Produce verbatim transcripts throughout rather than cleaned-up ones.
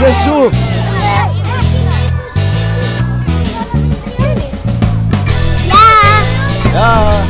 hacer su... Ya. Ya.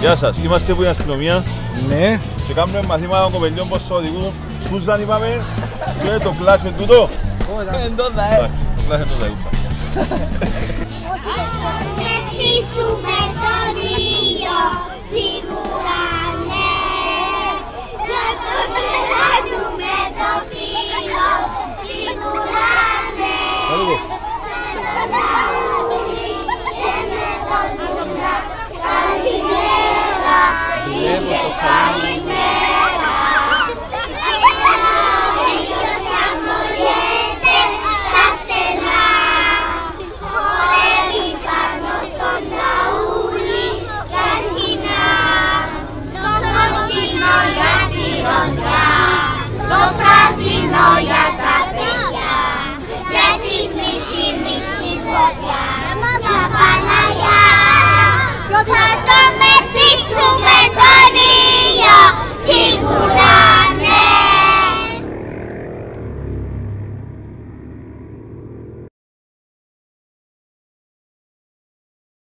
Γεια σας, είμαστε που είναι αστυνομία. Ναι. Και κάνουμε μαθήμα των κοπελιών πως το οδηγούν. Σούζαν είπαμε και το πλάσιο τούτο. Εν τότε ε. Το πλάσιο τούτο είπα. Ας συνεχίσουμε τον